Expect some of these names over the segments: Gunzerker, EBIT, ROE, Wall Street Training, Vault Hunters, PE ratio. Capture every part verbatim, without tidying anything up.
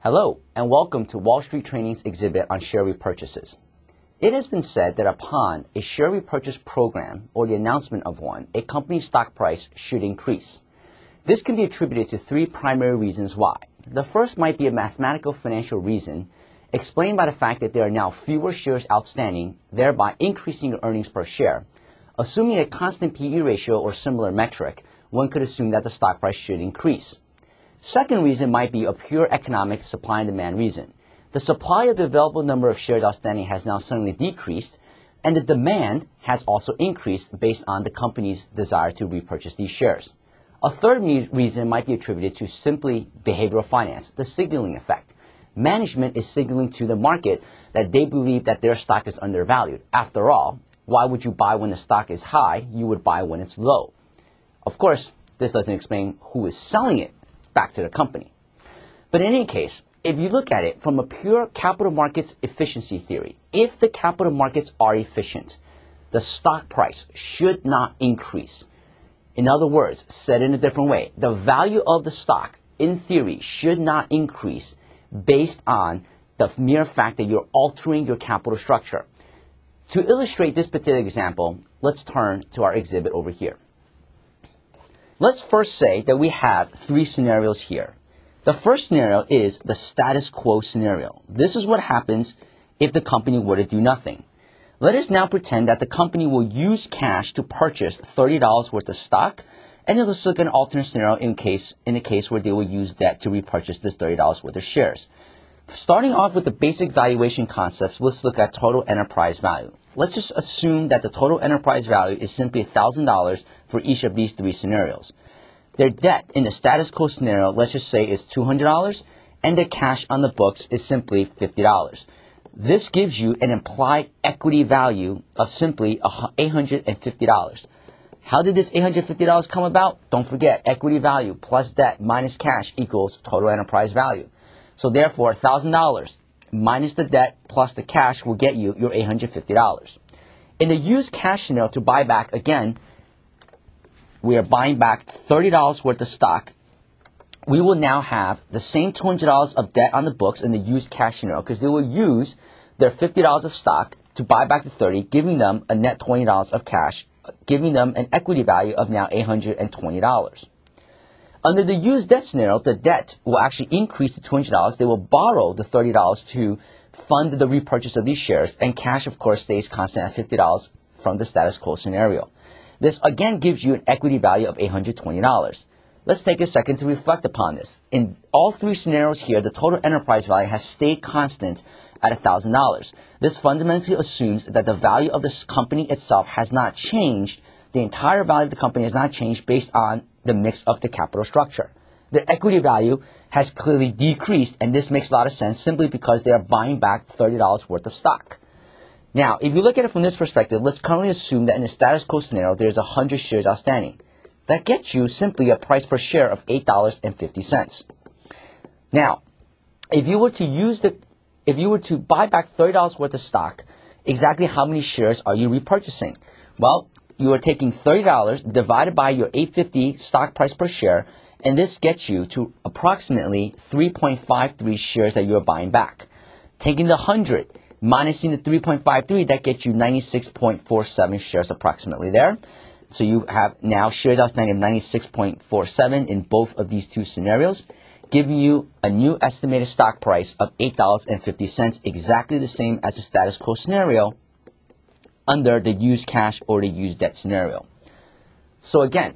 Hello, and welcome to Wall Street Training's exhibit on share repurchases. It has been said that upon a share repurchase program or the announcement of one, a company's stock price should increase. This can be attributed to three primary reasons why. The first might be a mathematical financial reason, explained by the fact that there are now fewer shares outstanding, thereby increasing your earnings per share. Assuming a constant P E ratio or similar metric, one could assume that the stock price should increase. Second reason might be a pure economic supply and demand reason. The supply of the available number of shares outstanding has now suddenly decreased, and the demand has also increased based on the company's desire to repurchase these shares. A third reason might be attributed to simply behavioral finance, the signaling effect. Management is signaling to the market that they believe that their stock is undervalued. After all, why would you buy when the stock is high? You would buy when it's low. Of course, this doesn't explain who is selling it back to the company. But in any case, if you look at it from a pure capital markets efficiency theory, if the capital markets are efficient, the stock price should not increase. In other words, said in a different way, the value of the stock, in theory, should not increase based on the mere fact that you're altering your capital structure. To illustrate this particular example, let's turn to our exhibit over here. Let's first say that we have three scenarios here. The first scenario is the status quo scenario. This is what happens if the company were to do nothing. Let us now pretend that the company will use cash to purchase thirty dollars worth of stock, and then let's look at an alternate scenario in case in a case where they will use debt to repurchase this thirty dollars worth of shares. Starting off with the basic valuation concepts, let's look at total enterprise value. Let's just assume that the total enterprise value is simply one thousand dollars for each of these three scenarios. Their debt in the status quo scenario, let's just say, is two hundred dollars, and their cash on the books is simply fifty dollars. This gives you an implied equity value of simply eight hundred fifty dollars. How did this eight hundred fifty dollars come about? Don't forget, equity value plus debt minus cash equals total enterprise value. So therefore, one thousand dollars minus the debt plus the cash will get you your eight hundred fifty dollars. In the used cash scenario to buy back, again, we are buying back thirty dollars worth of stock. We will now have the same two hundred dollars of debt on the books in the used cash scenario because they will use their fifty dollars of stock to buy back the thirty dollars, giving them a net twenty dollars of cash, giving them an equity value of now eight hundred twenty dollars. Under the used debt scenario, the debt will actually increase to two hundred dollars. They will borrow the thirty dollars to fund the repurchase of these shares, and cash, of course, stays constant at fifty dollars from the status quo scenario. This, again, gives you an equity value of eight hundred twenty dollars. Let's take a second to reflect upon this. In all three scenarios here, the total enterprise value has stayed constant at one thousand dollars. This fundamentally assumes that the value of this company itself has not changed. The entire value of the company has not changed based on the mix of the capital structure. Their equity value has clearly decreased, and this makes a lot of sense simply because they are buying back thirty dollars worth of stock. Now, if you look at it from this perspective, let's currently assume that in the status quo scenario, there's one hundred shares outstanding. That gets you simply a price per share of eight dollars and fifty cents. Now, if you were to use the, if you were to buy back thirty dollars worth of stock, exactly how many shares are you repurchasing? Well, you are taking thirty dollars divided by your eight dollars and fifty cents stock price per share, and this gets you to approximately three point five three shares that you are buying back. Taking the one hundred, minusing the three point five three, that gets you ninety-six point four seven shares approximately there. So you have now shares outstanding of ninety-six point four seven in both of these two scenarios, giving you a new estimated stock price of eight dollars and fifty cents, exactly the same as the status quo scenario, under the used cash or the used debt scenario. So again,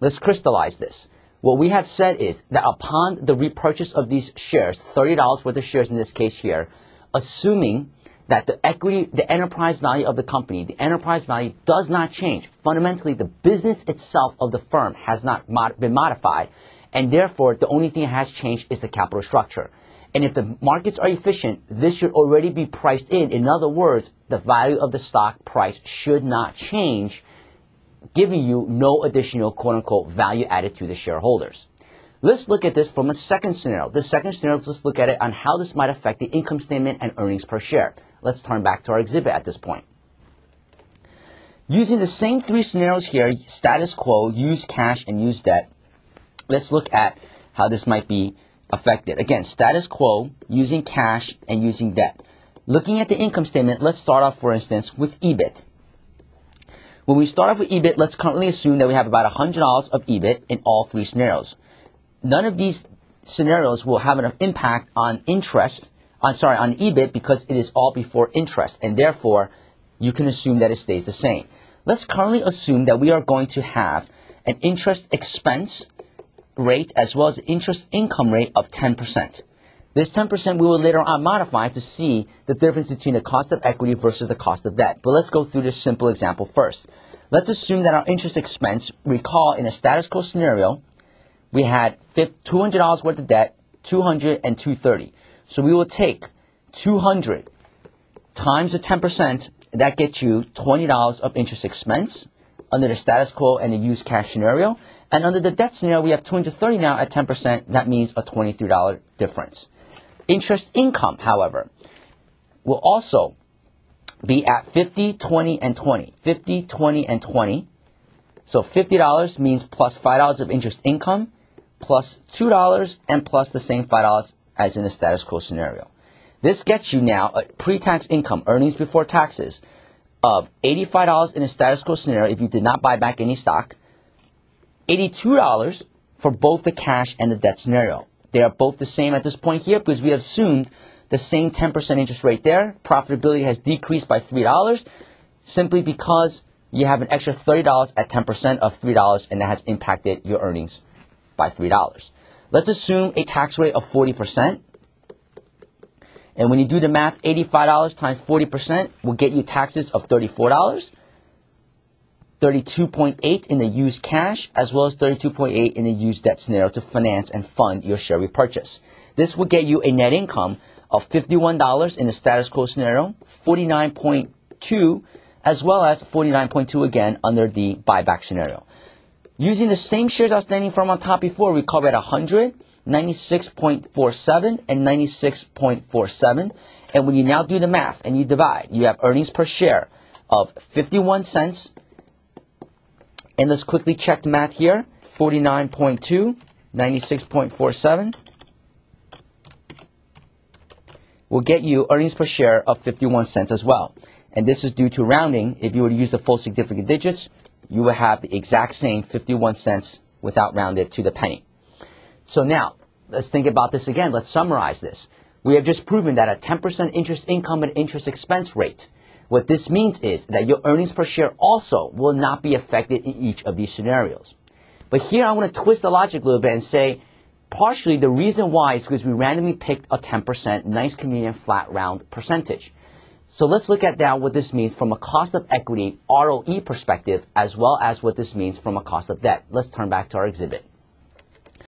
let's crystallize this. What we have said is that upon the repurchase of these shares, thirty dollars worth of shares in this case here, assuming that the equity, the enterprise value of the company, the enterprise value does not change. Fundamentally, the business itself of the firm has not mod- been modified, and therefore, the only thing that has changed is the capital structure. And if the markets are efficient, this should already be priced in. In other words, the value of the stock price should not change, giving you no additional quote-unquote value added to the shareholders. Let's look at this from a second scenario. The second scenario, let's look at it on how this might affect the income statement and earnings per share. Let's turn back to our exhibit at this point. Using the same three scenarios here, status quo, use cash, and use debt, let's look at how this might be affected. Again, status quo, using cash and using debt. Looking at the income statement, let's start off, for instance, with EBIT. When we start off with EBIT, let's currently assume that we have about one hundred dollars of EBIT in all three scenarios. None of these scenarios will have an impact on interest, on, sorry, on EBIT, because it is all before interest, and therefore you can assume that it stays the same. Let's currently assume that we are going to have an interest expense rate as well as an interest income rate of ten percent. This ten percent we will later on modify to see the difference between the cost of equity versus the cost of debt. But let's go through this simple example first. Let's assume that our interest expense, recall in a status quo scenario, we had two hundred dollars worth of debt, two hundred dollars and two hundred thirty dollars. So we will take two hundred dollars times the ten percent, that gets you twenty dollars of interest expense under the status quo and the used cash scenario. And under the debt scenario, we have two hundred thirty dollars now at ten percent. That means a twenty-three dollars difference. Interest income, however, will also be at fifty, twenty, and twenty. fifty, twenty, and twenty. So fifty dollars means plus five dollars of interest income, plus two dollars, and plus the same five dollars as in the status quo scenario. This gets you now a pre-tax income, earnings before taxes, of eighty-five dollars in a status quo scenario if you did not buy back any stock, eighty-two dollars for both the cash and the debt scenario. They are both the same at this point here because we have assumed the same ten percent interest rate there. Profitability has decreased by three dollars simply because you have an extra thirty dollars at ten percent of three dollars, and that has impacted your earnings by three dollars. Let's assume a tax rate of forty percent. And when you do the math, eighty-five dollars times forty percent will get you taxes of thirty-four dollars, thirty-two point eight in the used cash, as well as thirty-two point eight in the used debt scenario to finance and fund your share repurchase. This will get you a net income of fifty-one dollars in the status quo scenario, forty-nine point two, as well as forty-nine point two again under the buyback scenario. Using the same shares outstanding from on top before, we call it one hundred, ninety-six point four seven, and ninety-six point four seven. And when you now do the math and you divide, you have earnings per share of fifty-one cents. And let's quickly check the math here, forty-nine point two, ninety-six point four seven will get you earnings per share of fifty-one cents as well. And this is due to rounding. If you were to use the full significant digits, you would have the exact same fifty-one cents without rounded to the penny. So now, let's think about this again. Let's summarize this. We have just proven that a ten percent interest income and interest expense rate. What this means is that your earnings per share also will not be affected in each of these scenarios. But here I want to twist the logic a little bit and say, partially the reason why is because we randomly picked a ten percent, nice, convenient, flat, round percentage. So let's look at that, what this means from a cost of equity, R O E perspective, as well as what this means from a cost of debt. Let's turn back to our exhibit.